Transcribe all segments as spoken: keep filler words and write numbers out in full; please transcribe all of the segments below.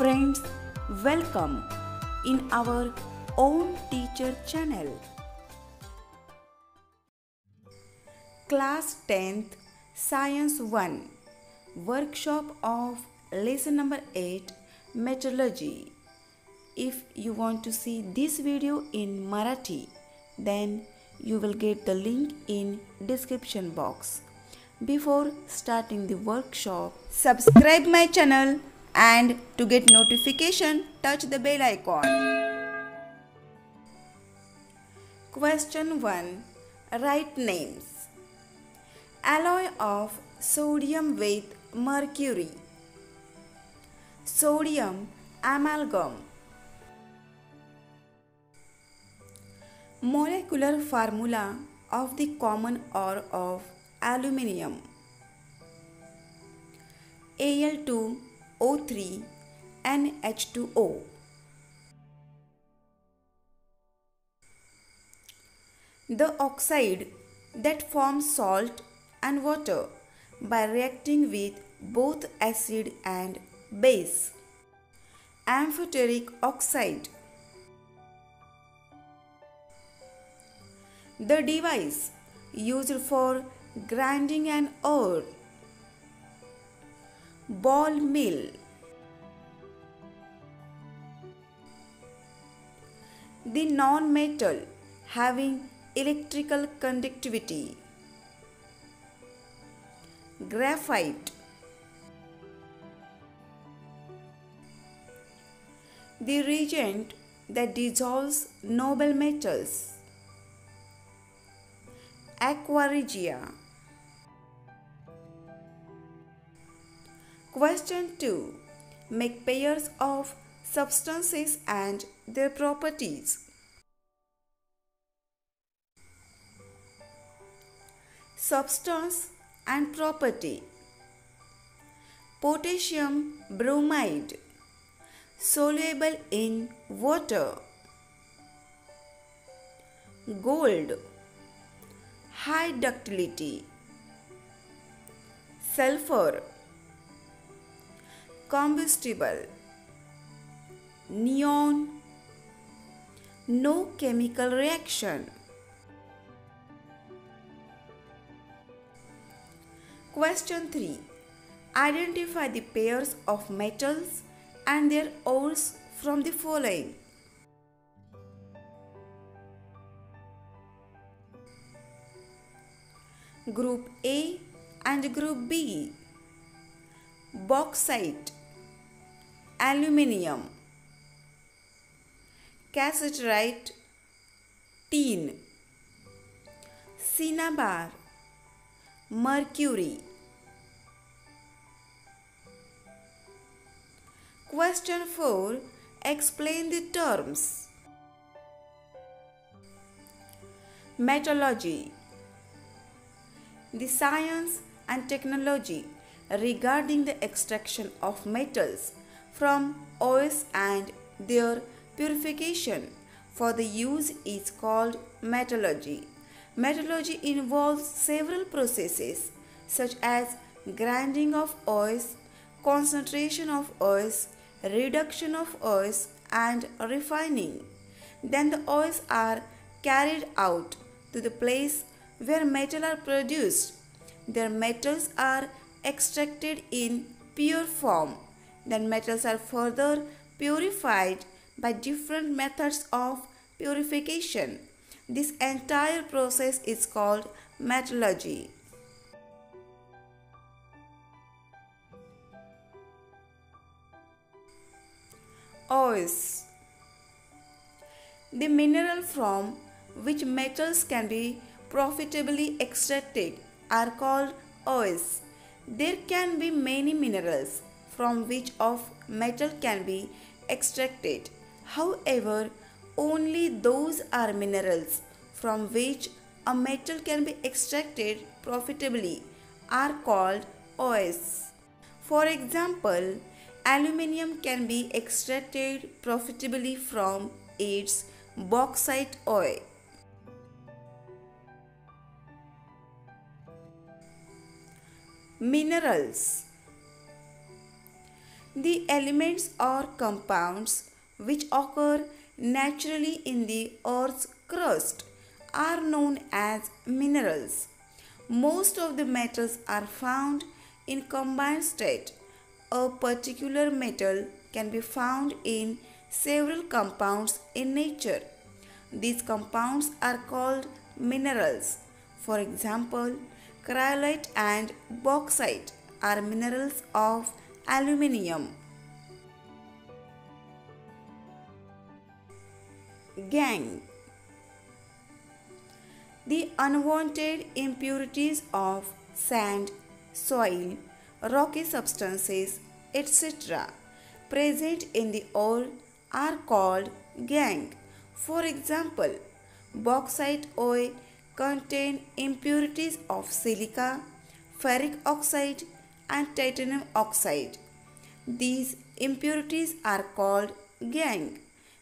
Friends, welcome in our own teacher channel. Class tenth, Science one, Workshop of Lesson number eight, Metallurgy. If you want to see this video in Marathi, then you will get the link in description box. Before starting the workshop, subscribe my channel and to get notification, touch the bell icon. Question one. Write names. Alloy of sodium with mercury. Sodium amalgam. Molecular formula of the common ore of aluminium. A L two O three and H two O. The oxide that forms salt and water by reacting with both acid and base. Amphoteric oxide. The device used for grinding an ore. Ball mill. The non-metal having electrical conductivity. Graphite. The reagent that dissolves noble metals. Aqua regia. Question two. Make pairs of substances and their properties. Substance and property. Potassium bromide. Soluble in water. Gold. High ductility. Sulfur. Combustible. Neon. No chemical reaction. Question three. Identify the pairs of metals and their ores from the following. Group A and Group B. Bauxite. Aluminium. Cassiterite. Tin. Cinnabar. Mercury. Question four. Explain the terms. Metallurgy. The science and technology regarding the extraction of metals from ores and their purification for the use is called metallurgy. Metallurgy involves several processes such as grinding of ores, concentration of ores, reduction of ores and refining. Then the ores are carried out to the place where metals are produced. Their metals are extracted in pure form. Then metals are further purified by different methods of purification. This entire process is called metallurgy. Ores. The mineral from which metals can be profitably extracted are called ores. There can be many minerals from which of metal can be extracted. However, only those are minerals from which a metal can be extracted profitably are called ores. For example, aluminium can be extracted profitably from its bauxite ore. Minerals. The elements are compounds which occur naturally in the earth's crust are known as minerals. Most of the metals are found in combined state. A particular metal can be found in several compounds in nature. These compounds are called minerals. For example, cryolite and bauxite are minerals of aluminium. Gangue. The unwanted impurities of sand, soil, rocky substances, et cetera present in the ore are called gangue. For example, bauxite ore contains impurities of silica, ferric oxide and titanium oxide. These impurities are called gangue.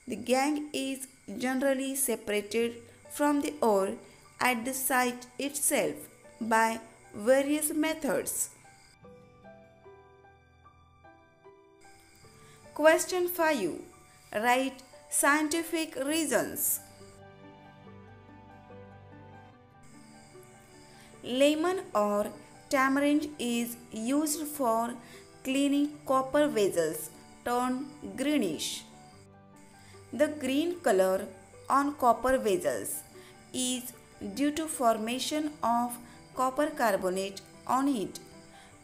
The gangue is generally separated from the ore at the site itself by various methods. Question five. Write scientific reasons. Lemon or tamarind is used for cleaning copper vessels turn greenish. The green color on copper vessels is due to formation of copper carbonate on it.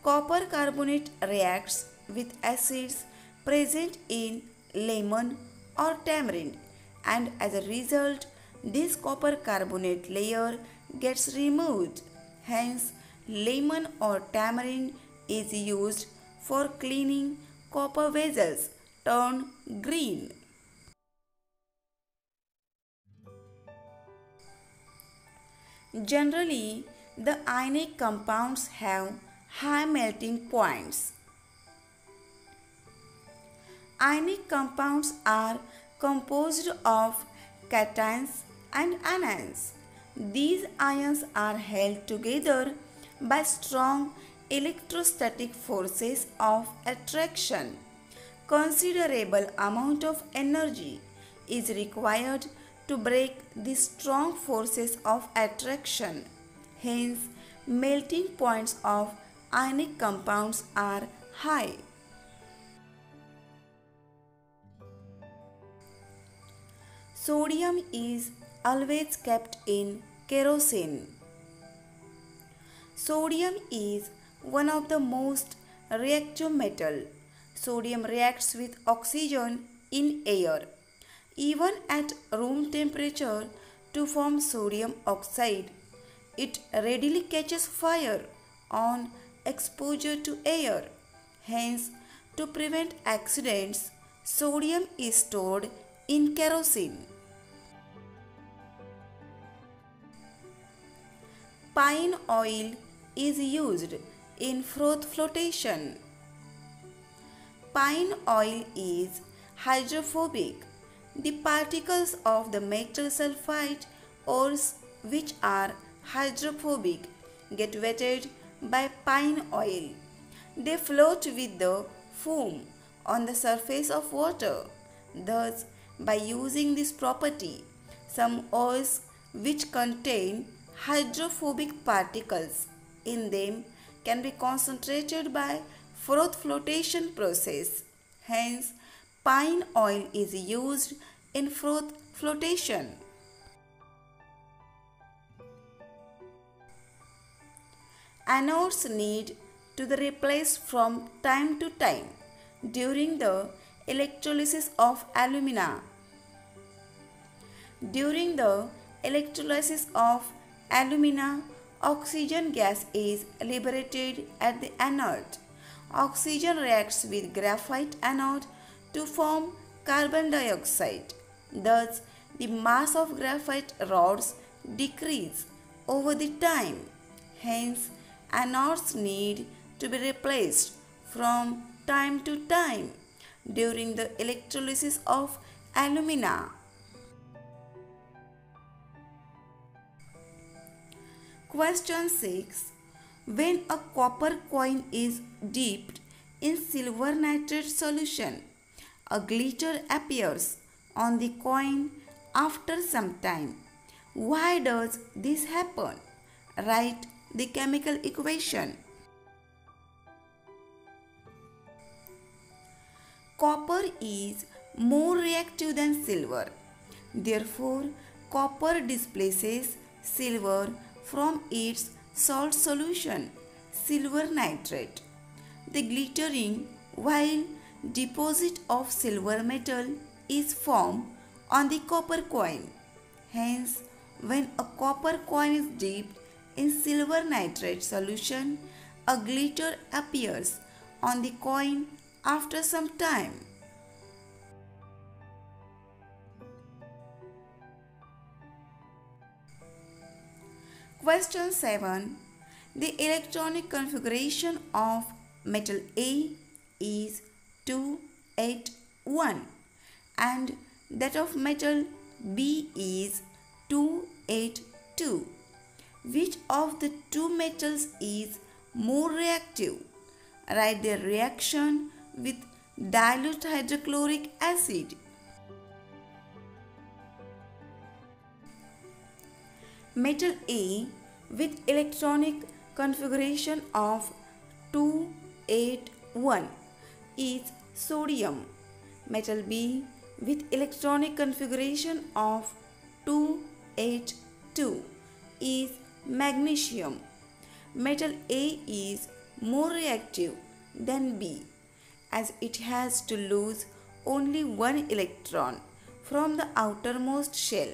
Copper carbonate reacts with acids present in lemon or tamarind, and as a result this copper carbonate layer gets removed. Hence, lemon or tamarind is used for cleaning copper vessels turn green. Generally, the ionic compounds have high melting points. Ionic compounds are composed of cations and anions. These ions are held together by strong electrostatic forces of attraction. Considerable amount of energy is required to break the strong forces of attraction. Hence, melting points of ionic compounds are high. Sodium is always kept in kerosene. Sodium is one of the most reactive metals. Sodium reacts with oxygen in air, even at room temperature, to form sodium oxide. It readily catches fire on exposure to air. Hence, to prevent accidents, sodium is stored in kerosene. Pine oil is used in froth flotation. Pine oil is hydrophobic. The particles of the metal sulfide ores, which are hydrophobic, get wetted by pine oil. They float with the foam on the surface of water. Thus, by using this property, some ores which contain hydrophobic particles in them can be concentrated by froth flotation process. Hence, pine oil is used in froth flotation. Anodes need to be replaced from time to time during the electrolysis of alumina. During the electrolysis of alumina, oxygen gas is liberated at the anode. Oxygen reacts with graphite anode to form carbon dioxide. Thus, the mass of graphite rods decrease over the time. Hence, anodes need to be replaced from time to time during the electrolysis of alumina. Question six. When a copper coin is dipped in silver nitrate solution. A glitter appears on the coin after some time. Why does this happen? Write the chemical equation. Copper is more reactive than silver. Therefore, copper displaces silver from its salt solution, silver nitrate. The glittering while deposit of silver metal is formed on the copper coin. Hence, when a copper coin is dipped in silver nitrate solution, a glitter appears on the coin after some time. Question seven. The electronic configuration of metal A is two eight one and that of metal B is two eight two. Which of the two metals is more reactive? Write their reaction with dilute hydrochloric acid. Metal A with electronic configuration of two eight one is sodium. Metal B with electronic configuration of two eight two is magnesium. Metal A is more reactive than B as it has to lose only one electron from the outermost shell,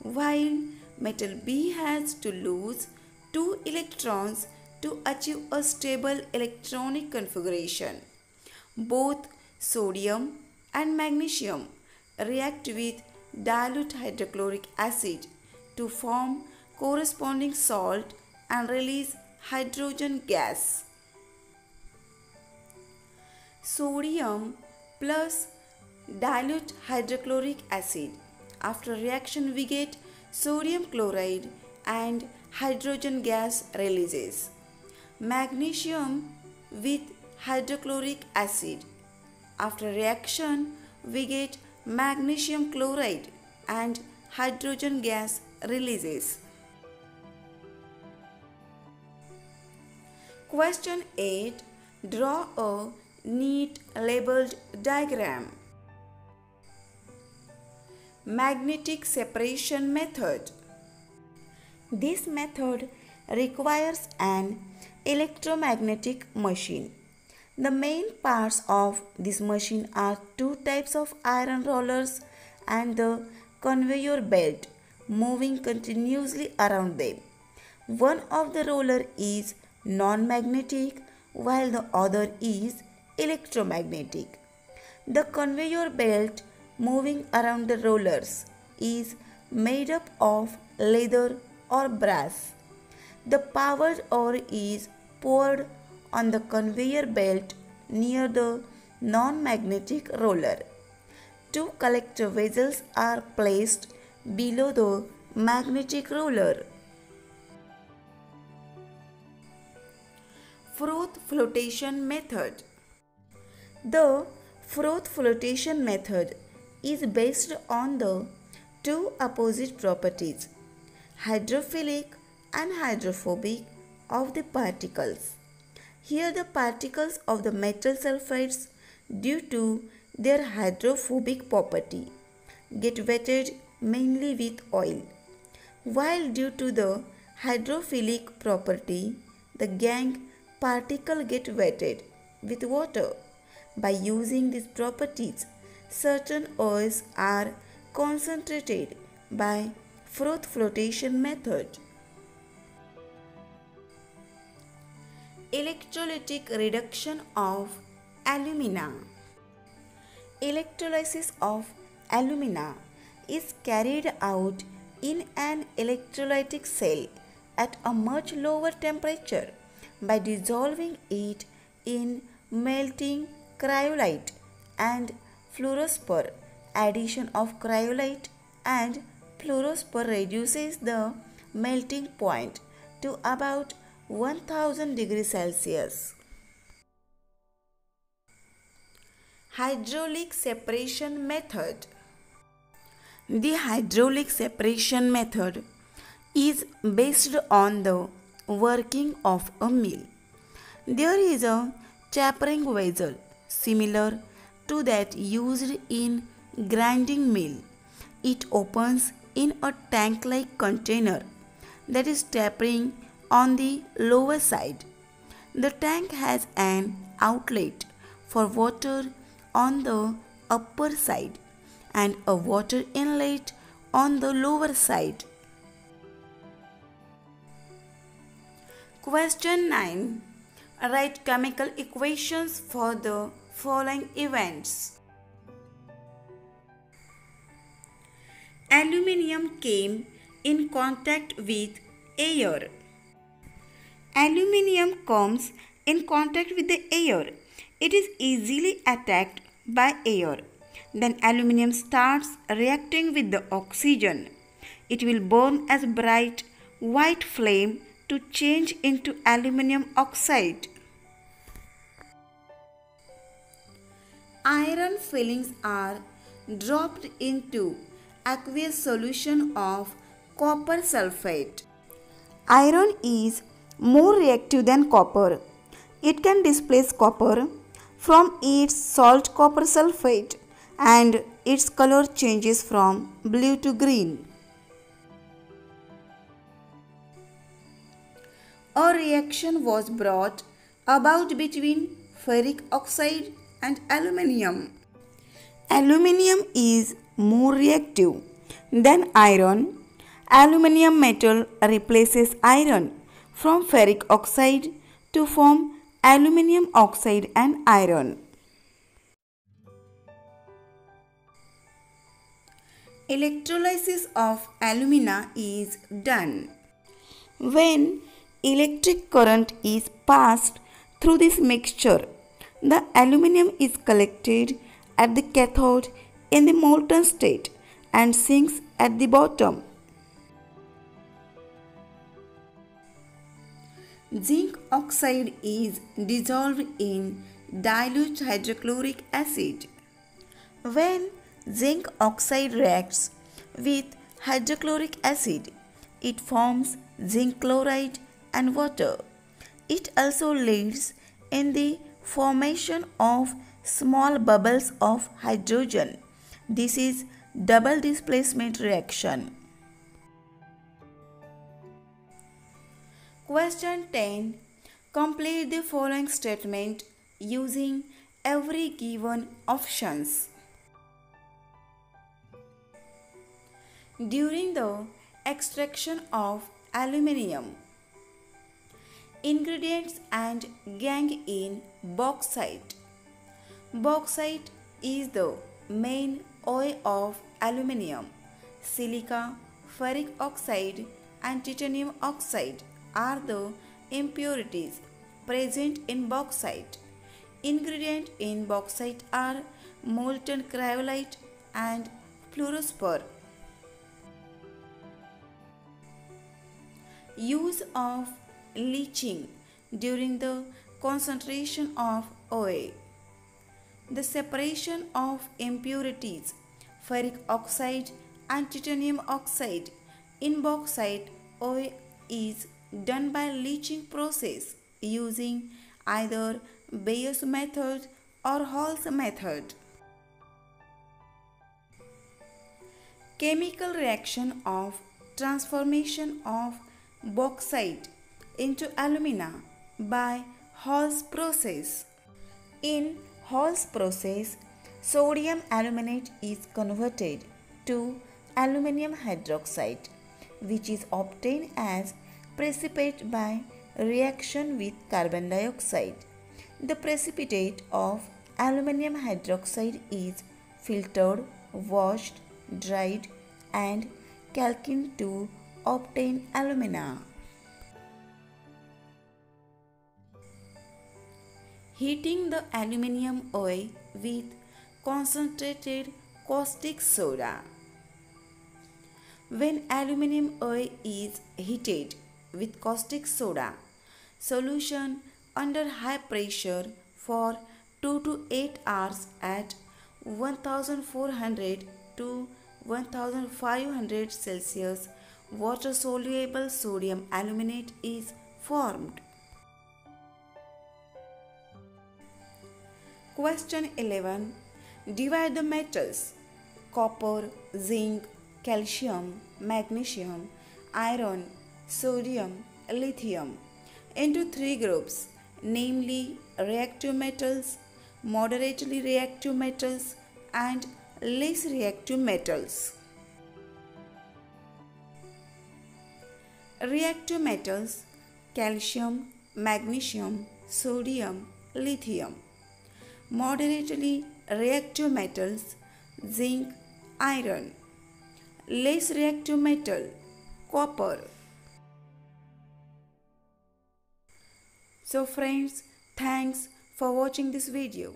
while metal B has to lose two electrons to achieve a stable electronic configuration. Both sodium and magnesium react with dilute hydrochloric acid to form corresponding salt and release hydrogen gas. Sodium plus dilute hydrochloric acid. After reaction we get sodium chloride and hydrogen gas releases. Magnesium with hydrochloric acid. After reaction we get magnesium chloride and hydrogen gas releases. Question eight. Draw a neat labeled diagram. Magnetic separation method. This method requires an electromagnetic machine. The main parts of this machine are two types of iron rollers and the conveyor belt moving continuously around them. One of the roller is non-magnetic while the other is electromagnetic. The conveyor belt moving around the rollers is made up of leather or brass. The powdered ore is poured on the conveyor belt near the non-magnetic roller. Two collector vessels are placed below the magnetic roller. Froth flotation method. The froth flotation method is based on the two opposite properties, hydrophilic and hydrophobic, of the particles. Here the particles of the metal sulfides, due to their hydrophobic property, get wetted mainly with oil, while due to the hydrophilic property, the gangue particle get wetted with water. By using these properties, certain oils are concentrated by froth flotation method. Electrolytic reduction of alumina. Electrolysis of alumina is carried out in an electrolytic cell at a much lower temperature by dissolving it in melting cryolite and fluorspar. Addition of cryolite and fluorspar reduces the melting point to about one thousand degrees Celsius. hydraulic separation method. The hydraulic separation method is based on the working of a mill. There is a chapering vessel similar to that used in grinding mill. It opens in a tank-like container that is tapering on the lower side. The tank has an outlet for water on the upper side and a water inlet on the lower side. Question nine. Write chemical equations for the following events. Aluminium came in contact with air. Aluminium comes in contact with the air. It is easily attacked by air. Then aluminium starts reacting with the oxygen. It will burn as bright white flame to change into aluminium oxide. Iron fillings are dropped into aqueous solution of copper sulphate. Iron is more reactive than copper. It can displace copper from its salt copper sulphate and its color changes from blue to green. A reaction was brought about between ferric oxide and aluminium. Aluminium is more reactive than iron. Aluminium metal replaces iron from ferric oxide to form aluminium oxide and iron. Electrolysis of alumina is done. When electric current is passed through this mixture, the aluminium is collected at the cathode in the molten state and sinks at the bottom. Zinc oxide is dissolved in dilute hydrochloric acid. When zinc oxide reacts with hydrochloric acid, it forms zinc chloride and water. It also leads in the formation of small bubbles of hydrogen. This is double displacement reaction. Question ten. Complete the following statement using every given options. During the extraction of aluminium, ingredients and gangue in bauxite. Bauxite is the main ore of aluminium. Silica, ferric oxide and titanium oxide are the impurities present in bauxite. Ingredients in bauxite are molten cryolite and fluorspar. Use of leaching during the concentration of O A. The separation of impurities, ferric oxide and titanium oxide in bauxite O A is done by leaching process using either Bayer's method or Hall's method. Chemical reaction of transformation of bauxite into alumina by Hall's process. In Hall's process, sodium aluminate is converted to aluminium hydroxide, which is obtained as precipitate by reaction with carbon dioxide. The precipitate of aluminium hydroxide is filtered, washed, dried, and calcined to obtain alumina. Heating the aluminium ore with concentrated caustic soda. When aluminium ore is heated with caustic soda solution under high pressure for two to eight hours at one thousand four hundred to one thousand five hundred Celsius, water-soluble sodium aluminate is formed. Question eleven. Divide the metals copper, zinc, calcium, magnesium, iron, sodium, lithium into three groups, namely reactive metals, moderately reactive metals and less reactive metals. Reactive metals: calcium, magnesium, sodium, lithium. Moderately reactive metals: zinc, iron. Less reactive metal: copper. So friends, thanks for watching this video.